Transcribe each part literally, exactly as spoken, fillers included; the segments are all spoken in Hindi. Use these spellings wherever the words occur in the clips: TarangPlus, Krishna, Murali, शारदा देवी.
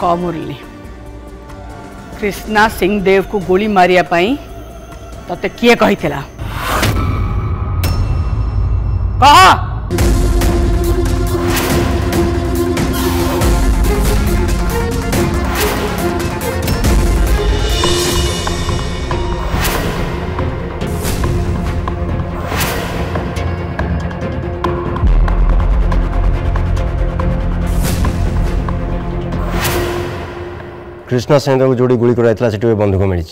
काबूली कृष्णा सिंह देव को गोली मारिया पाई तते किए कही थिला कहा कृष्णा सिंह देव जोड़ी गोली कराइला से बंधुक मिली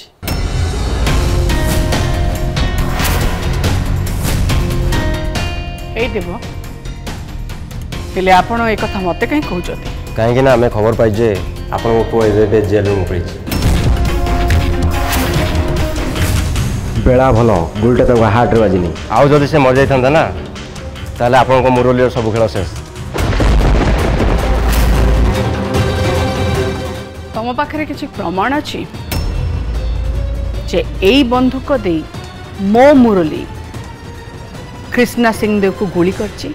हेले आपण एक कथा मते कहीं कहते कहीं ना आम खबर पाई जे आपण पुए जेल मुकड़ी बेला भल गोलटा तो हार्ट बाजिनी आउ जदि से मर जाता ना ताले आपण मुरली सब खेल शेष तुम पाखे कि प्रमाण अच्छी जे यही बंधुक दे मो मुरली कृष्णा सिंह देव को गोली करची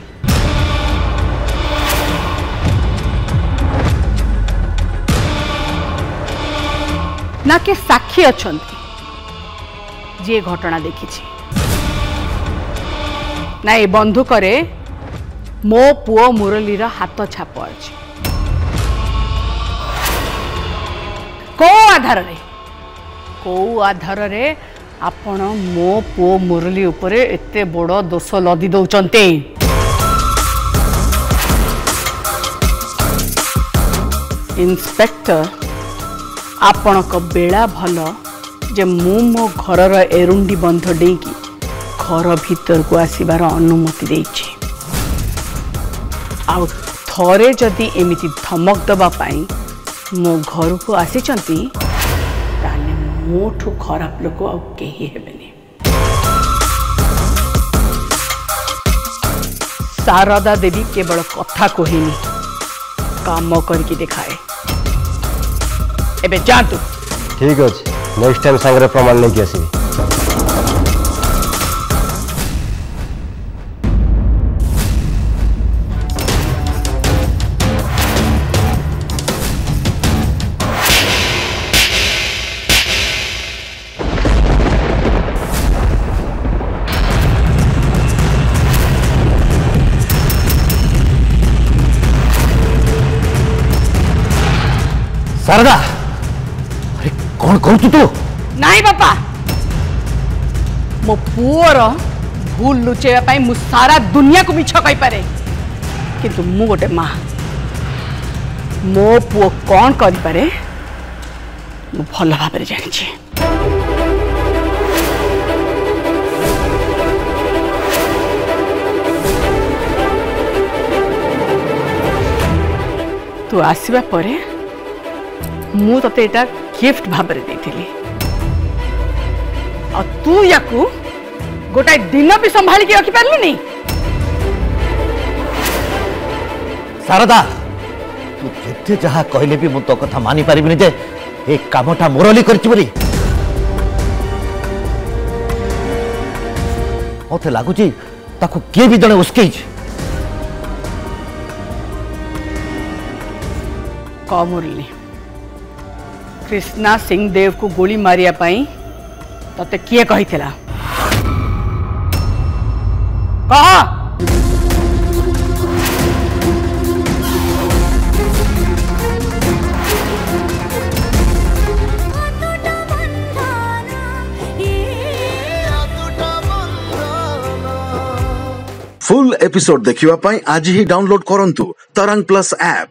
ना के साक्षी अच्छा जी घटना देखी ना ये बंधुक मो पुओ मुरली रा हाथ छाप अच्छी को आधार रे को आधार रे आपण मो पुओ मुरली उपरे एते बड़ दोष लदी दौचंते इंस्पेक्टर आपण को बेला भल जे मु मो घर रो एरुंडी बंध देकी घर भीतर को आसीबार अनुमति देछि आ थरे जदी एमिति धमक दबा पाई मो घर को आसी मोठू खराब लोक आ कहीं हेबेनि शारदा देवी केवल कथा कहनी काम करके देखाए एबे जातु ठीक अच्छे नेक्स्ट टाइम सांगरे प्रमाण लेके आसी। शारदा अरे कौन करू तू नहीं बापा मो पुओर भूल लुचेवा मु सारा दुनिया को मिछ कही पारे किंतु मु गोटे माँ मो पुओ कौन करी पारे मु भल भाव जानी तू आसवा परे मु ते एटा गिफ्ट भाव आ तू या गोटाए दिन भी संभाल के रखी पार्लुनी शारदा तू जिते जहा कहले भी मु तो कथा मानी पारिबिनी जे ए कामटा मुरली करछि बोली ओते लागुछि ताकू के भी जने उसकेइ का मुरली कृष्णा सिंह देव को गोली मारिया पाई तते किए कही थिला कहा फुल एपिसोड देखिवा पाई आज ही डाउनलोड करंतु तरंग प्लस ऐप।